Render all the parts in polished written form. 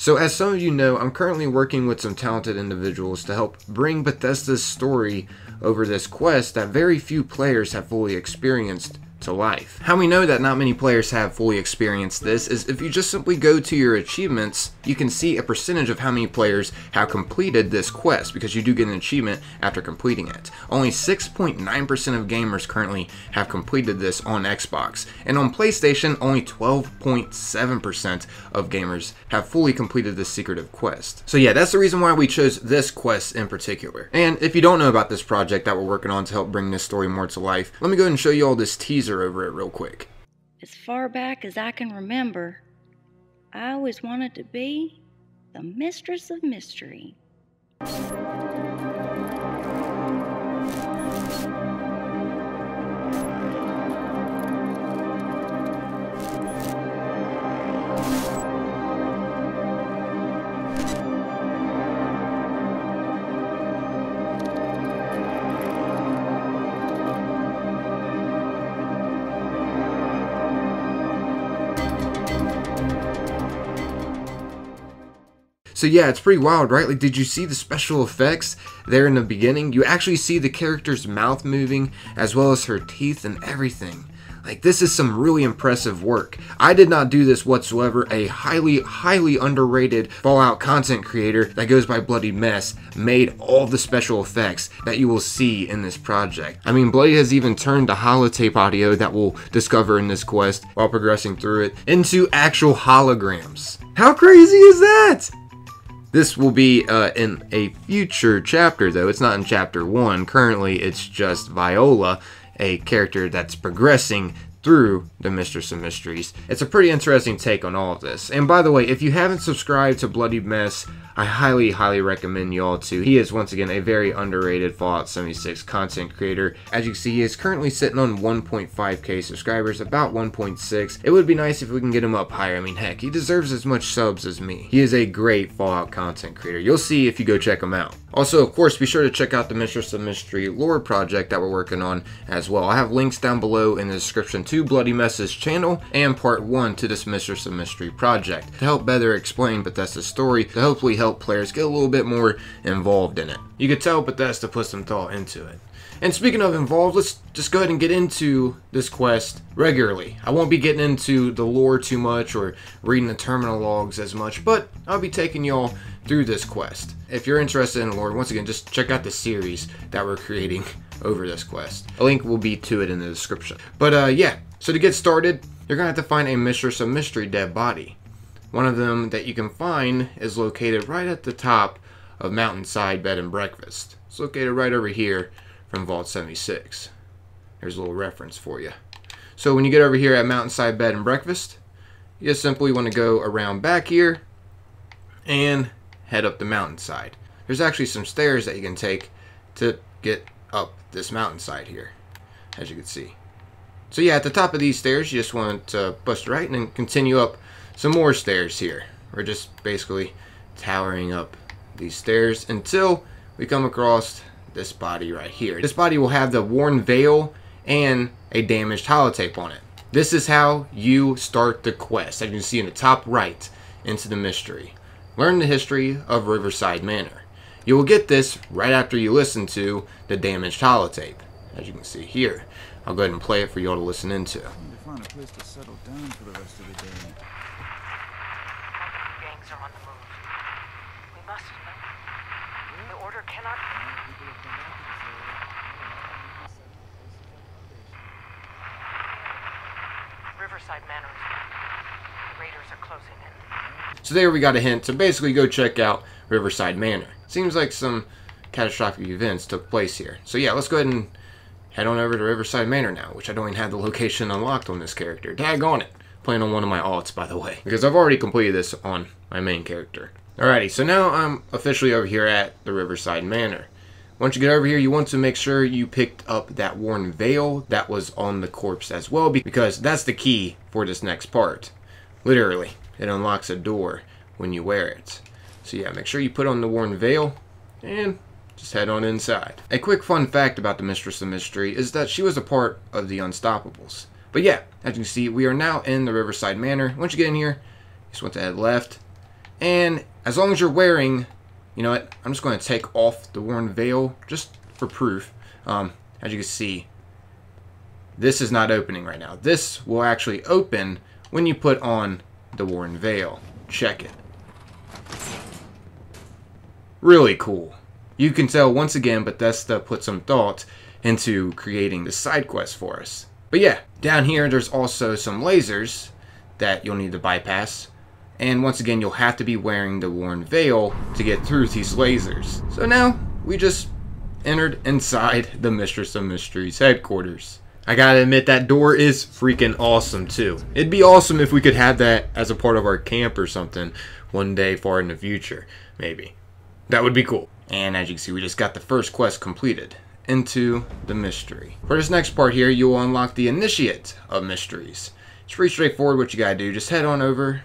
So as some of you know, I'm currently working with some talented individuals to help bring Bethesda's story over this quest that very few players have fully experienced to life. How we know that not many players have fully experienced this is if you just simply go to your achievements, you can see a percentage of how many players have completed this quest, because you do get an achievement after completing it. Only 6.9% of gamers currently have completed this on Xbox, and on PlayStation only 12.7% of gamers have fully completed this secretive quest. So yeah, that's the reason why we chose this quest in particular. And if you don't know about this project that we're working on to help bring this story more to life, let me go ahead and show you all this teaser over it real quick. As far back as I can remember, I always wanted to be the Mistress of Mystery. So yeah, it's pretty wild, right? Like, did you see the special effects there in the beginning? You actually see the character's mouth moving, as well as her teeth and everything. Like, this is some really impressive work. I did not do this whatsoever. A highly, highly underrated Fallout content creator that goes by Bloody Mess made all the special effects that you will see in this project. I mean, Bloody has even turned the holotape audio that we'll discover in this quest while progressing through it into actual holograms. How crazy is that? This will be in a future chapter, though. It's not in chapter 1. Currently, it's just Viola, a character that's progressing through the Mistress of Mysteries. It's a pretty interesting take on all of this. And by the way, if you haven't subscribed to Bloody Mess, I highly, highly recommend y'all to. He is, once again, a very underrated Fallout 76 content creator. As you can see, he is currently sitting on 1.5k subscribers, about 1.6. It would be nice if we can get him up higher. I mean, heck, he deserves as much subs as me. He is a great Fallout content creator. You'll see if you go check him out. Also, of course, be sure to check out the Mistress of Mystery lore project that we're working on as well. I have links down below in the description to Bloody Mess's channel and part 1 to this Mistress of Mystery project to help better explain Bethesda's story, to hopefully help players get a little bit more involved in it. You could tell Bethesda put some thought into it. And speaking of involved, let's just go ahead and get into this quest regularly. I won't be getting into the lore too much or reading the terminal logs as much, but I'll be taking y'all through this quest. If you're interested in lore, once again, just check out the series that we're creating over this quest. A link will be to it in the description. But yeah, so to get started, you're gonna have to find a Mistress of Mystery dead body. One of them that you can find is located right at the top of Mountainside Bed and Breakfast. It's located right over here from Vault 76. Here's a little reference for you. So when you get over here at Mountainside Bed and Breakfast, you just simply want to go around back here and head up the mountainside. There's actually some stairs that you can take to get up this mountainside here, as you can see. So yeah, at the top of these stairs, you just want to bust right and then continue up some more stairs here. We're just basically towering up these stairs until we come across this body right here. This body will have the worn veil and a damaged holotape on it. This is how you start the quest, as you can see in the top right, into the mystery. Learn the history of Riverside Manor. You will get this right after you listen to the damaged holotape, as you can see here. I'll go ahead and play it for you all to listen into. I need to find a place to settle down for the rest of the day. Gangs are on the move. We must. The order cannot. Riverside Manor is back. The raiders are closing in. So there we got a hint to basically go check out Riverside Manor. Seems like some catastrophic events took place here. So yeah, let's go ahead and head on over to Riverside Manor now, which I don't even have the location unlocked on this character. Daggone it. Playing on one of my alts, by the way, because I've already completed this on my main character. Alrighty, so now I'm officially over here at the Riverside Manor. Once you get over here, you want to make sure you picked up that worn veil that was on the corpse as well, because that's the key for this next part. Literally, it unlocks a door when you wear it. So yeah, make sure you put on the worn veil and just head on inside. A quick fun fact about the Mistress of Mystery is that she was a part of the Unstoppables. But yeah, as you can see, we are now in the Riverside Manor. Once you get in here, you just want to head left And as long as you're wearing, you know what, I'm just going to take off the worn veil just for proof. As you can see, this is not opening right now. This will actually open when you put on the worn veil. Check it. Really cool. You can tell once again Bethesda put some thought into creating the side quest for us. But yeah, down here there's also some lasers that you'll need to bypass. And once again, you'll have to be wearing the worn veil to get through these lasers. So now, we just entered inside the Mistress of Mysteries headquarters. I gotta admit, that door is freaking awesome too. It'd be awesome if we could have that as a part of our camp or something one day far in the future, maybe. That would be cool. And as you can see, we just got the first quest completed, Into the Mystery. For this next part here, you will unlock the Initiate of Mysteries. It's pretty straightforward what you gotta do. Just head on over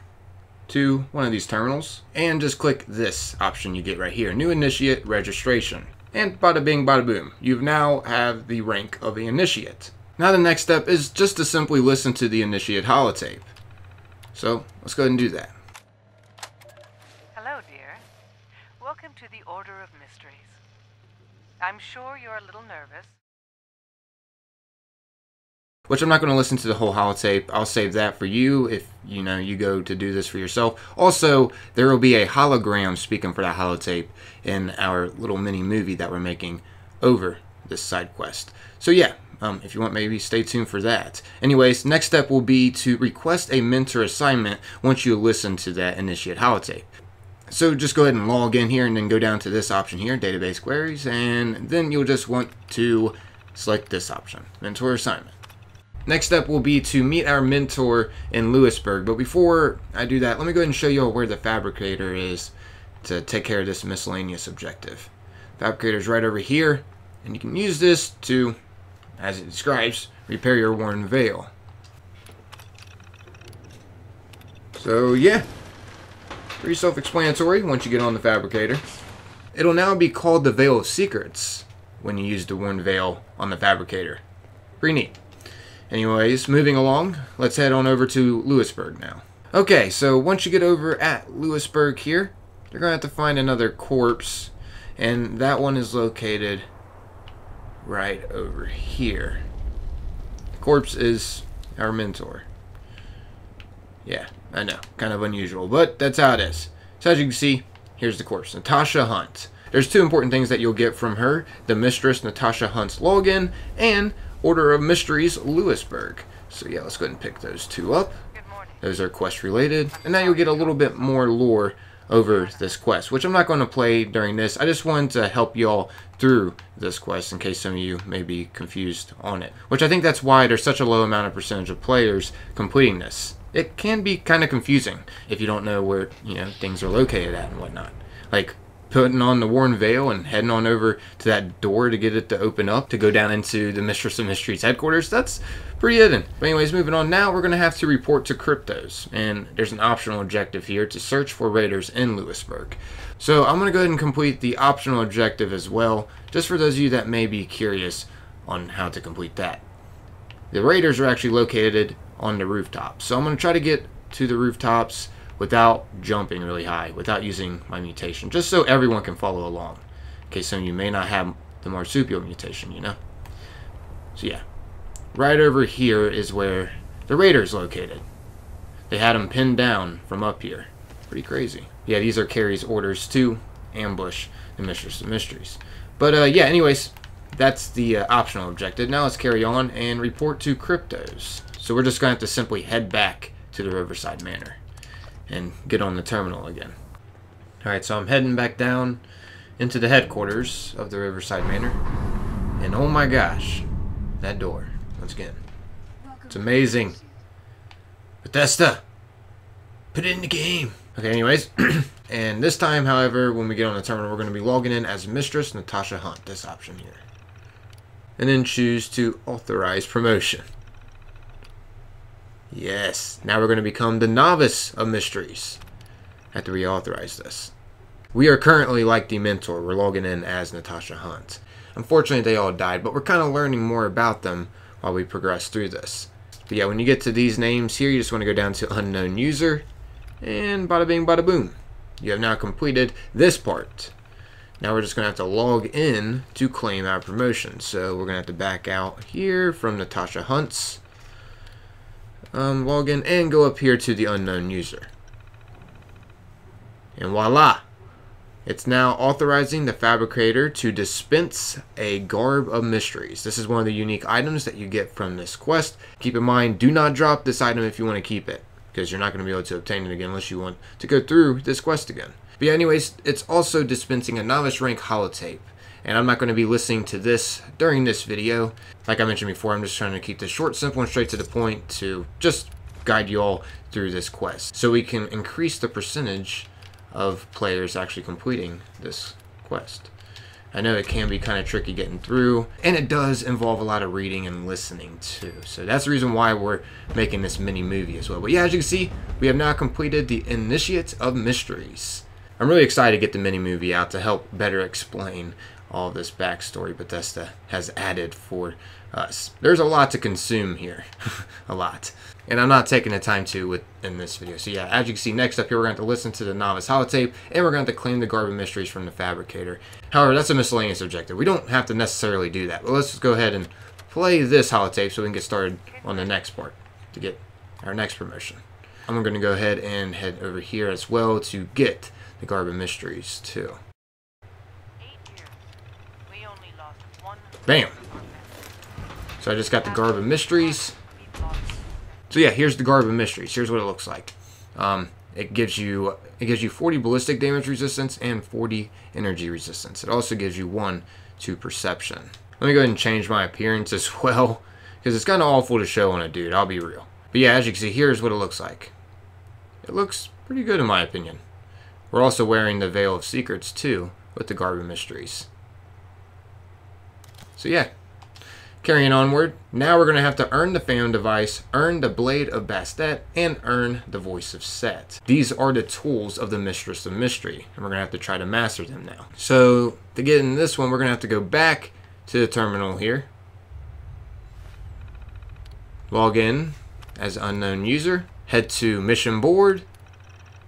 to one of these terminals and just click this option you get right here, New Initiate Registration. And bada bing, bada boom, you now have the rank of the Initiate. Now the next step is just to simply listen to the Initiate holotape. So let's go ahead and do that. Hello, dear. Welcome to the Order of Mysteries. I'm sure you're a little nervous. Which I'm not going to listen to the whole holotape. I'll save that for you if, you know, you go to do this for yourself. Also, there will be a hologram speaking for that holotape in our little mini movie that we're making over this side quest. So yeah, if you want, maybe stay tuned for that. Anyways, next step will be to request a mentor assignment once you listen to that Initiate holotape. So just go ahead and log in here and then go down to this option here, Database Queries, and then you'll just want to select this option, Mentor Assignment. Next step will be to meet our mentor in Lewisburg, but before I do that, let me go ahead and show you all where the fabricator is to take care of this miscellaneous objective. Fabricator is right over here, and you can use this to, as it describes, repair your worn veil. So yeah, pretty self-explanatory once you get on the fabricator. It'll now be called the Veil of Secrets when you use the worn veil on the fabricator. Pretty neat. Anyways, moving along, let's head on over to Lewisburg now. Okay, so once you get over at Lewisburg here, you're going to have to find another corpse, and that one is located right over here. The corpse is our mentor. Yeah, I know, kind of unusual, but that's how it is. So as you can see, here's the corpse, Natasha Hunt. There's two important things that you'll get from her, the Mistress Natasha Hunt's login, and Order of Mysteries Lewisburg. So yeah, let's go ahead and pick those two up. Those are quest related. And now you'll get a little bit more lore over this quest, which I'm not going to play during this. I just wanted to help y'all through this quest in case some of you may be confused on it, which I think that's why there's such a low amount of percentage of players completing this. It can be kind of confusing if you don't know where, you know, things are located at and whatnot. Like putting on the worn veil and heading on over to that door to get it to open up to go down into the Mistress of Mysteries headquarters. That's pretty hidden. But anyways, moving on now, we're going to have to report to Cryptos. And there's an optional objective here to search for raiders in Lewisburg. So I'm going to go ahead and complete the optional objective as well, just for those of you that may be curious on how to complete that. The raiders are actually located on the rooftops. So I'm going to try to get to the rooftops without jumping really high, without using my mutation, just so everyone can follow along. Okay, some of you may not have the marsupial mutation, you know? So yeah, right over here is where the raider's located. They had him pinned down from up here. Pretty crazy. Yeah, these are Carrie's orders to ambush the Mistress of Mysteries. But yeah, anyways, that's the optional objective. Now let's carry on and report to Cryptos. So we're just gonna have to simply head back to the Riverside Manor and get on the terminal again. Alright, so I'm heading back down into the headquarters of the Riverside Manor. And oh my gosh, that door, once again. It's amazing. Bethesda, put it in the game. Okay, anyways, and this time, however, when we get on the terminal, we're going to be logging in as Mistress Natasha Hunt, this option here. And then choose to authorize promotion. Yes, now we're going to become the Novice of Mysteries. I have to reauthorize this. We are currently like the mentor. We're logging in as Natasha Hunt. Unfortunately, they all died, but we're kind of learning more about them while we progress through this. But yeah, when you get to these names here, you just want to go down to Unknown User, and bada bing, bada boom. You have now completed this part. Now we're just going to have to log in to claim our promotion. So we're going to have to back out here from Natasha Hunt's login and go up here to the unknown user. And voila! It's now authorizing the fabricator to dispense a Garb of Mysteries. This is one of the unique items that you get from this quest. Keep in mind, do not drop this item if you want to keep it, because you're not going to be able to obtain it again unless you want to go through this quest again. But yeah, anyways, it's also dispensing a novice rank holotape, and I'm not going to be listening to this during this video. Like I mentioned before, I'm just trying to keep this short, simple, and straight to the point to just guide you all through this quest, so we can increase the percentage of players actually completing this quest. I know it can be kind of tricky getting through, and it does involve a lot of reading and listening too. So that's the reason why we're making this mini movie as well. But yeah, as you can see, we have now completed the Initiate of Mysteries. I'm really excited to get the mini movie out to help better explain all this backstory Bethesda has added for us. There's a lot to consume here, a lot. And I'm not taking the time to in this video. So yeah, as you can see, next up here, we're going to have to listen to the novice holotape, and we're going to have to claim the Garb of Mysteries from the fabricator. However, that's a miscellaneous objective. We don't have to necessarily do that, but let's just go ahead and play this holotape so we can get started on the next part to get our next promotion. I'm going to go ahead and head over here as well to get the Garb of Mysteries too. Bam! So I just got the Garb of Mysteries. So yeah, here's the Garb of Mysteries. Here's what it looks like. It gives you 40 ballistic damage resistance and 40 energy resistance. It also gives you 1 to perception. Let me go ahead and change my appearance as well, because it's kind of awful to show on a dude, I'll be real. But yeah, as you can see, here's what it looks like. It looks pretty good in my opinion. We're also wearing the Veil of Secrets too with the Garb of Mysteries. So yeah, carrying onward, now we're going to have to earn the Phantom Device, earn the Blade of Bastet, and earn the Voice of Set. These are the tools of the Mistress of Mystery, and we're going to have to try to master them now. So to get in this one, we're going to have to go back to the terminal here. Log in as unknown user, head to mission board,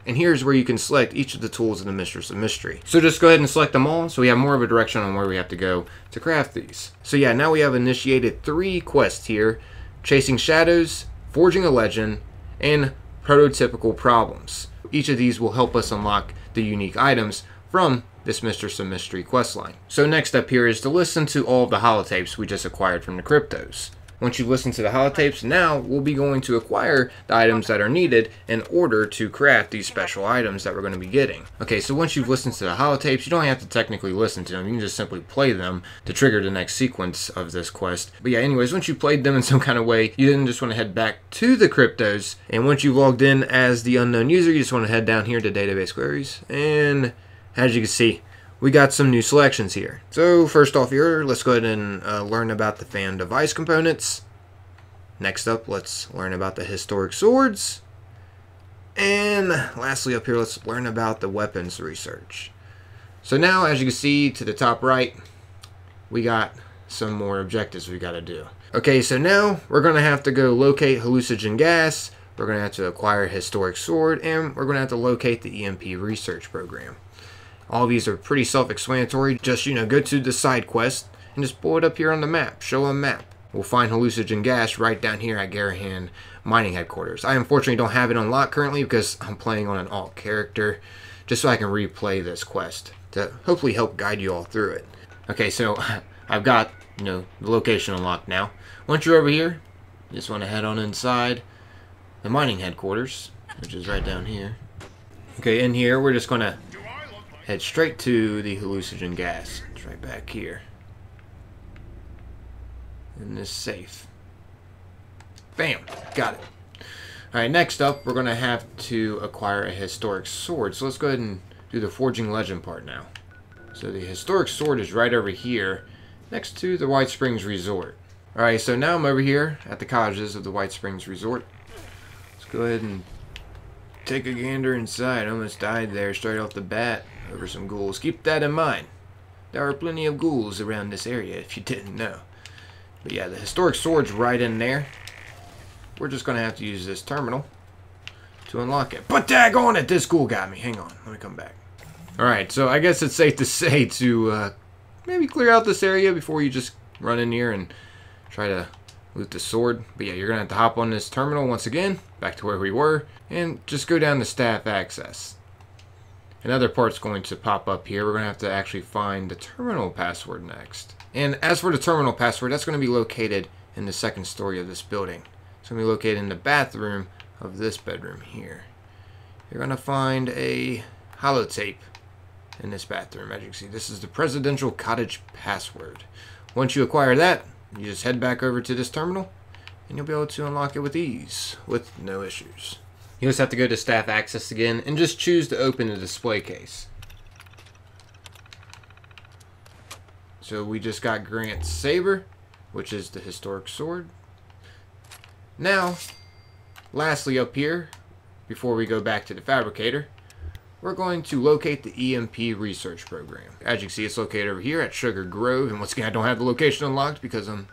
and here's where you can select each of the tools of the Mistress of Mystery. So just go ahead and select them all so we have more of a direction on where we have to go to craft these. So yeah, now we have initiated 3 quests here: Chasing Shadows, Forging a Legend, and Prototypical Problems. Each of these will help us unlock the unique items from this Mistress of Mystery questline. So next up here is to listen to all of the holotapes we just acquired from the Cryptos. Once you listen to the holotapes, now we'll be going to acquire the items that are needed in order to craft these special items that we're going to be getting. Okay, so once you've listened to the holotapes, you don't have to technically listen to them. You can just simply play them to trigger the next sequence of this quest. But yeah, anyways, once you played them in some kind of way, you then just want to head back to the Cryptos. And once you've logged in as the unknown user, you just want to head down here to database queries. And as you can see, we got some new selections here. So first off here, let's go ahead and learn about the Phantom Device components. Next up, let's learn about the historic swords. And lastly up here, let's learn about the weapons research. So now, as you can see to the top right, we got some more objectives we got to do. Okay, so now we're going to have to go locate hallucinogen gas. We're going to have to acquire historic sword, and we're going to have to locate the EMP research program. All these are pretty self-explanatory. Just, you know, go to the side quest and just pull it up here on the map. Show a map. We'll find hallucinogen gas right down here at Garahan Mining Headquarters. I unfortunately don't have it unlocked currently because I'm playing on an alt character, just so I can replay this quest to hopefully help guide you all through it. Okay, so I've got, you know, the location unlocked now. Once you're over here, you just want to head on inside the mining headquarters, which is right down here. Okay, in here we're just going to head straight to the hallucinogen gas. It's right back here in this safe. Bam! Got it. Alright, next up, we're going to have to acquire a historic sword. So let's go ahead and do the Forging Legend part now. So the historic sword is right over here next to the White Springs Resort. Alright, so now I'm over here at the cottages of the White Springs Resort. Let's go ahead and take a gander inside. I almost died there straight off the bat over some ghouls. Keep that in mind. There are plenty of ghouls around this area if you didn't know. But yeah, the historic sword's right in there. We're just going to have to use this terminal to unlock it. But daggone it, this ghoul got me. Hang on, let me come back. Alright, so I guess it's safe to say to maybe clear out this area before you just run in here and try to loot the sword. But yeah, you're going to have to hop on this terminal once again, back to where we were, and just go down to staff access. Another part's going to pop up here. We're going to have to actually find the terminal password next. And as for the terminal password, that's going to be located in the second story of this building. It's going to be located in the bathroom of this bedroom here. You're going to find a holotape in this bathroom. As you can see, this is the presidential cottage password. Once you acquire that, you just head back over to this terminal and you'll be able to unlock it with ease, with no issues. You just have to go to staff access again and just choose to open the display case. So we just got Grant's saber, which is the historic sword. Now, lastly up here, before we go back to the fabricator, we're going to locate the EMP research program. As you can see, it's located over here at Sugar Grove. And once again, I don't have the location unlocked because I'm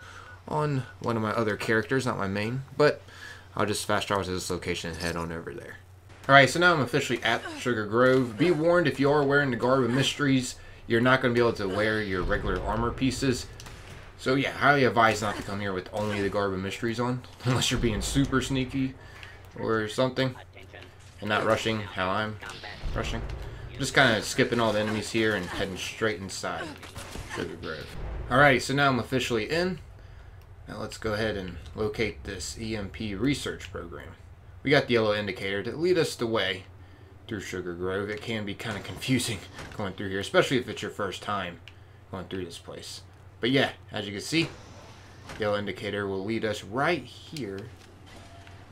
on one of my other characters, not my main. But I'll just fast travel to this location and head on over there. Alright, so now I'm officially at Sugar Grove. Be warned, if you are wearing the Garb of Mysteries, you're not going to be able to wear your regular armor pieces. So yeah, highly advise not to come here with only the Garb of Mysteries on, unless you're being super sneaky or something. And not rushing how I'm rushing. Just kind of skipping all the enemies here and heading straight inside Sugar Grove. Alright, so now I'm officially in. Now let's go ahead and locate this EMP research program. We got the yellow indicator to lead us the way through Sugar Grove. It can be kind of confusing going through here, especially if it's your first time going through this place. But yeah, as you can see, the yellow indicator will lead us right here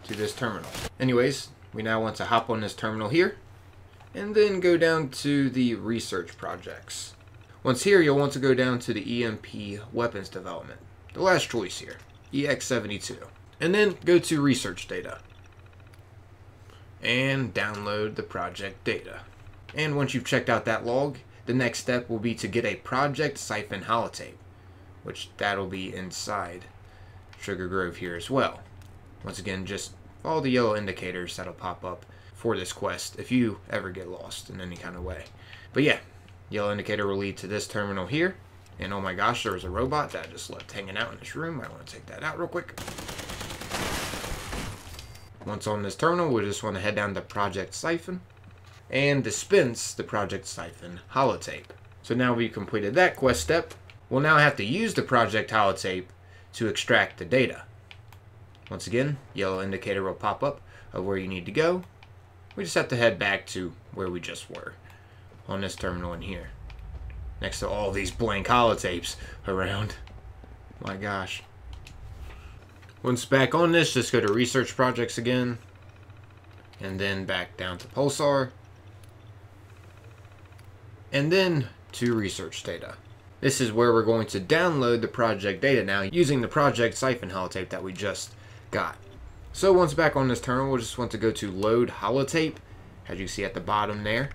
to this terminal. Anyways, we now want to hop on this terminal here and then go down to the research projects. Once here, you'll want to go down to the EMP weapons development. The last choice here, EX72. And then go to research data. And download the project data. And once you've checked out that log, the next step will be to get a project siphon holotape, which that'll be inside Sugar Grove here as well. Once again, just follow the yellow indicators that'll pop up for this quest if you ever get lost in any kind of way. But yeah, yellow indicator will lead to this terminal here. And oh my gosh, there was a robot that I just left hanging out in this room. I want to take that out real quick. Once on this terminal, we just want to head down to Project Siphon and dispense the Project Siphon holotape. So now we've completed that quest step. We'll now have to use the Project holotape to extract the data. Once again, yellow indicator will pop up of where you need to go. We just have to head back to where we just were on this terminal in here. Next to all these blank holotapes around. My gosh. Once back on this, just go to research projects again. And then back down to Pulsar. And then to research data. This is where we're going to download the project data now using the project siphon holotape that we just got. So once back on this terminal, we'll just want to go to load holotape. As you see at the bottom there.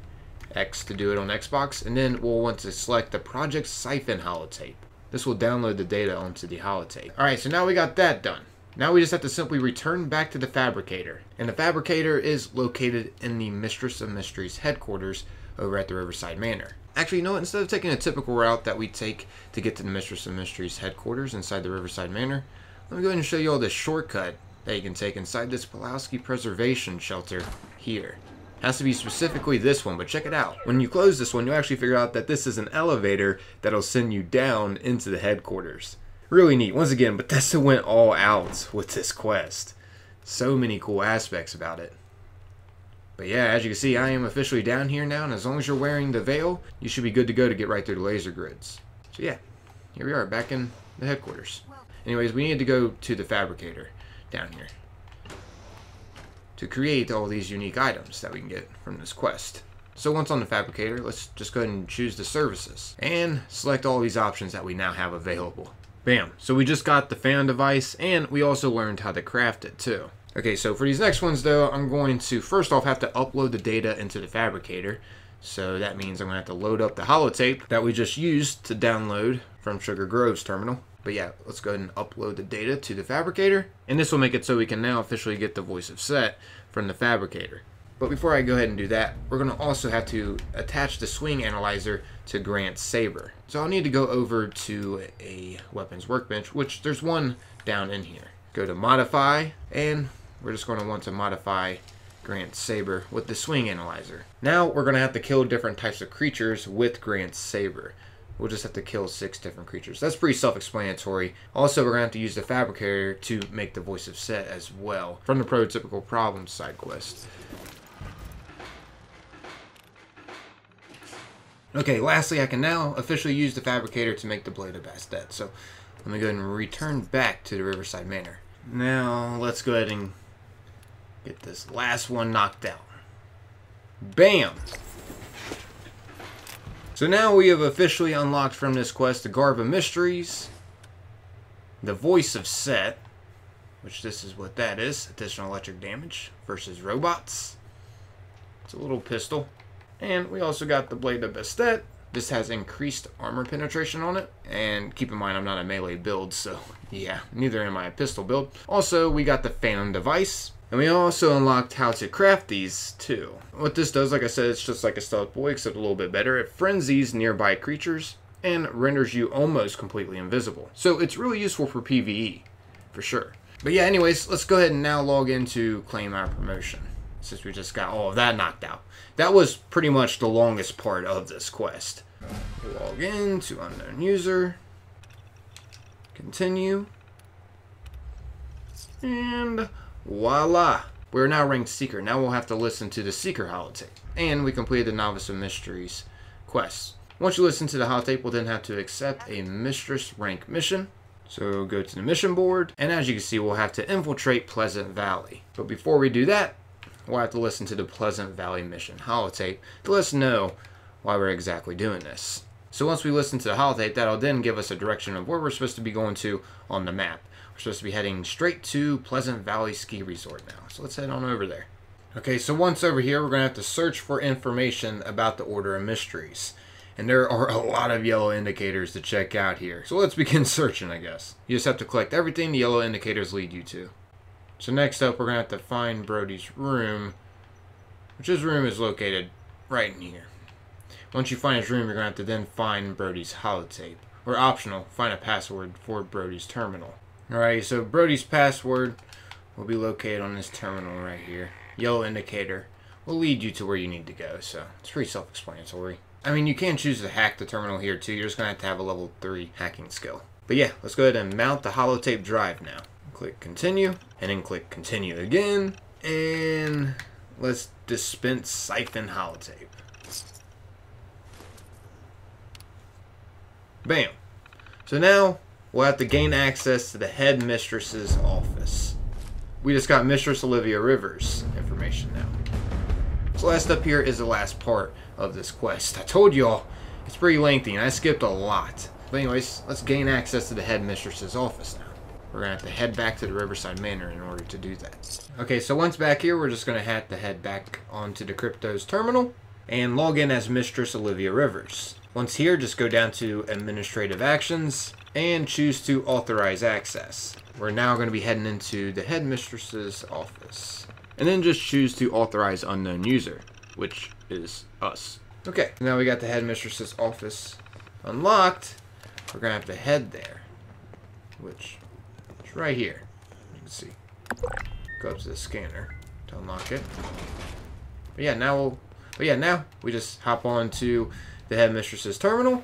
X to do it on Xbox, and then we'll want to select the Project Siphon holotape. This will download the data onto the holotape. Alright, so now we got that done. Now we just have to simply return back to the Fabricator. And the Fabricator is located in the Mistress of Mysteries headquarters over at the Riverside Manor. Actually, you know what? Instead of taking a typical route that we take to get to the Mistress of Mysteries headquarters inside the Riverside Manor, let me go ahead and show you all this shortcut that you can take inside this Pulowski Preservation Shelter here. Has to be specifically this one, but check it out. When you close this one, you'll actually figure out that this is an elevator that'll send you down into the headquarters. Really neat. Once again, Bethesda went all out with this quest. So many cool aspects about it. But yeah, as you can see, I am officially down here now, and as long as you're wearing the veil, you should be good to go to get right through the laser grids. So yeah, here we are, back in the headquarters. Anyways, we need to go to the fabricator down here to create all these unique items that we can get from this quest. So once on the fabricator, let's just go ahead and choose the services and select all these options that we now have available. Bam, so we just got the Phantom Device and we also learned how to craft it too. Okay, so for these next ones though, I'm going to first off have to upload the data into the fabricator. So that means I'm gonna have to load up the holotape that we just used to download from Sugar Grove's terminal. But yeah, let's go ahead and upload the data to the fabricator, and this will make it so we can now officially get the Voice of Set from the fabricator. But before I go ahead and do that, we're going to also have to attach the swing analyzer to Grant's saber. So I'll need to go over to a weapons workbench, which there's one down in here. Go to modify, and we're just going to want to modify Grant's saber with the swing analyzer. Now we're going to have to kill different types of creatures with Grant's saber. We'll just have to kill 6 different creatures. That's pretty self-explanatory. Also, we're going to have to use the fabricator to make the Voice of Set as well from the prototypical problems side quest. Okay, lastly, I can now officially use the fabricator to make the Blade of Bastet. So let me go ahead and return back to the Riverside Manor. Now, let's go ahead and get this last one knocked out. Bam! So now we have officially unlocked from this quest the Garb of Mysteries, the Voice of Set, which this is what that is, additional electric damage versus robots. It's a little pistol. And we also got the Blade of Bastet. This has increased armor penetration on it. And keep in mind, I'm not a melee build, so yeah, neither am I a pistol build. Also, we got the Phantom Device. And we also unlocked how to craft these, too. What this does, like I said, it's just like a stealth boy, except a little bit better. It frenzies nearby creatures and renders you almost completely invisible. So it's really useful for PvE, for sure. But yeah, anyways, let's go ahead and now log in to claim our promotion, since we just got all of that knocked out. That was pretty much the longest part of this quest. Log in to unknown user. Continue. And voila! We're now ranked Seeker. Now we'll have to listen to the Seeker holotape. And we completed the Novice of Mysteries quest. Once you listen to the holotape, we'll then have to accept a Mistress rank mission. So go to the mission board. And as you can see, we'll have to infiltrate Pleasant Valley. But before we do that, we'll have to listen to the Pleasant Valley mission holotape to let us know why we're exactly doing this. So once we listen to the holotape, that'll then give us a direction of where we're supposed to be going to on the map. We're supposed to be heading straight to Pleasant Valley Ski Resort now. So let's head on over there. Okay, so once over here, we're going to have to search for information about the Order of Mysteries. And there are a lot of yellow indicators to check out here. So let's begin searching, I guess. You just have to collect everything the yellow indicators lead you to. So next up, we're going to have to find Brody's room, which his room is located right in here. Once you find his room, you're going to have to then find Brody's holotape. Or optional, find a password for Brody's terminal. Alright, so Brody's password will be located on this terminal right here. Yellow indicator will lead you to where you need to go, so it's pretty self-explanatory. I mean, you can choose to hack the terminal here too. You're just going to have a level 3 hacking skill. But yeah, let's go ahead and mount the holotape drive now. Click continue, and then click continue again, and let's dispense siphon holotape. Bam. So now we'll have to gain access to the head mistress's office. We just got Mistress Olivia Rivers information now. So last up here is the last part of this quest. I told y'all, it's pretty lengthy and I skipped a lot. But anyways, let's gain access to the head mistress's office now. We're going to have to head back to the Riverside Manor in order to do that. Okay, so once back here, we're just going to have to head back onto the Cryptos terminal and log in as Mistress Olivia Rivers. Once here, just go down to Administrative Actions and choose to Authorize Access. We're now going to be heading into the Headmistress's office. And then just choose to Authorize Unknown User, which is us. Okay, now we got the Headmistress's office unlocked. We're going to have to head there, which is right here. You can see. Go up to the scanner to unlock it. But yeah, now we just hop on to the Headmistress's terminal,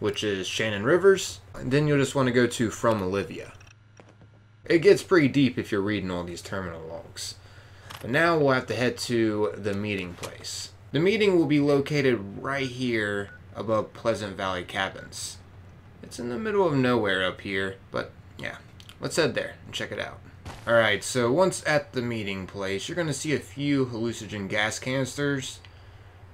which is Shannon Rivers. And then you'll just want to go to From Olivia. It gets pretty deep if you're reading all these terminal logs. But now we'll have to head to the meeting place. The meeting will be located right here above Pleasant Valley Cabins. It's in the middle of nowhere up here, but yeah. Let's head there and check it out. Alright, so once at the meeting place, you're going to see a few hallucinogen gas canisters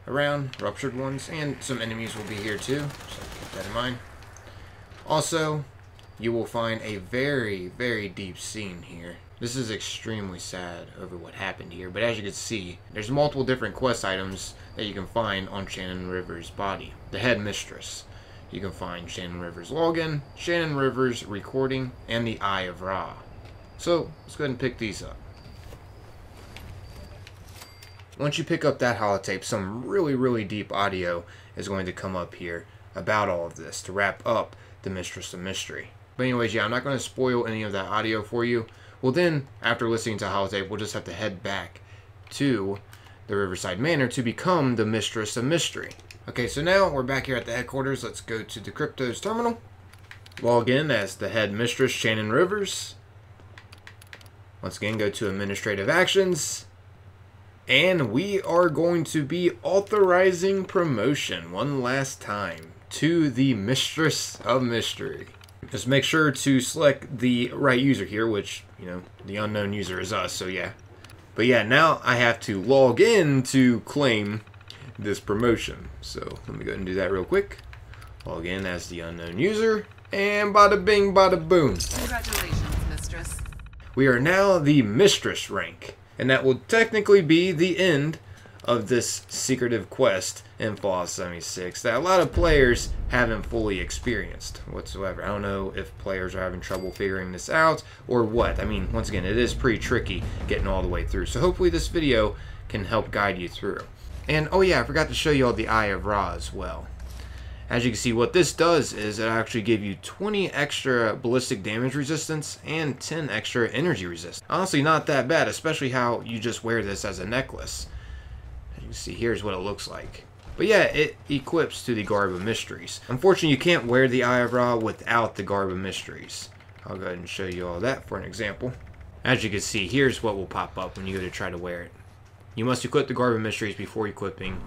around, ruptured ones, and some enemies will be here too, so keep that in mind. Also, you will find a very, very deep scene here. This is extremely sad over what happened here, but as you can see, there's multiple different quest items that you can find on Shannon Rivers' body, the head mistress. you can find Shannon Rivers Login, Shannon Rivers Recording, and the Eye of Ra. So, let's go ahead and pick these up. Once you pick up that holotape, some really, really deep audio is going to come up here about all of this to wrap up the Mistress of Mystery. But anyways, yeah, I'm not going to spoil any of that audio for you. Well then, after listening to holotape, we'll just have to head back to the Riverside Manor to become the Mistress of Mystery. Okay, so now we're back here at the headquarters. Let's go to the Cryptos terminal. Log in as the head mistress, Shannon Rivers. Once again, go to administrative actions. And we are going to be authorizing promotion one last time to the Mistress of Mystery. Just make sure to select the right user here, which, you know, the unknown user is us, so yeah. But yeah, now I have to log in to claim this promotion. So let me go ahead and do that real quick. Log in as the unknown user, and bada bing, bada boom. Congratulations, mistress. We are now the mistress rank, and that will technically be the end of this secretive quest in Fallout 76 that a lot of players haven't fully experienced whatsoever. I don't know if players are having trouble figuring this out or what. I mean, once again, it is pretty tricky getting all the way through. So hopefully this video can help guide you through. And, oh yeah, I forgot to show you all the Eye of Ra as well. As you can see, what this does is it actually gives you 20 extra ballistic damage resistance and 10 extra energy resistance. Honestly, not that bad, especially how you just wear this as a necklace. As you can see, here's what it looks like. But yeah, it equips to the Garb of Mysteries. Unfortunately, you can't wear the Eye of Ra without the Garb of Mysteries. I'll go ahead and show you all that for an example. As you can see, here's what will pop up when you go to try to wear it. You must equip the Garb of Mysteries before equipping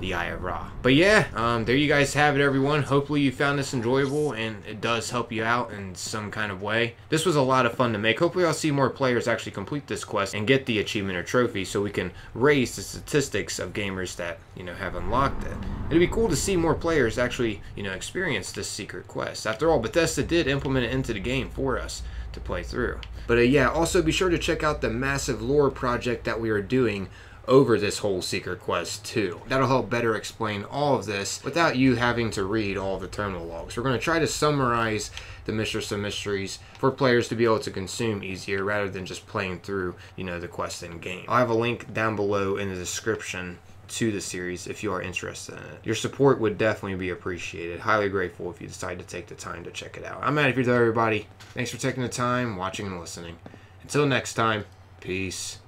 the Eye of Ra. But yeah, there you guys have it, everyone. Hopefully you found this enjoyable and it does help you out in some kind of way. This was a lot of fun to make. Hopefully I'll see more players actually complete this quest and get the achievement or trophy so we can raise the statistics of gamers that, you know, have unlocked it. It'd be cool to see more players actually, you know, experience this secret quest. After all, Bethesda did implement it into the game for us to play through. But yeah, also be sure to check out the massive lore project that we are doing over this whole secret quest too. That'll help better explain all of this without you having to read all the terminal logs. We're going to try to summarize the Mistress of Mysteries for players to be able to consume easier rather than just playing through, you know, the quest in game. I'll have a link down below in the description to the series if you are interested in it. Your support would definitely be appreciated. Highly grateful if you decide to take the time to check it out. I'm out of here though, everybody. Thanks for taking the time, watching and listening. Until next time, peace.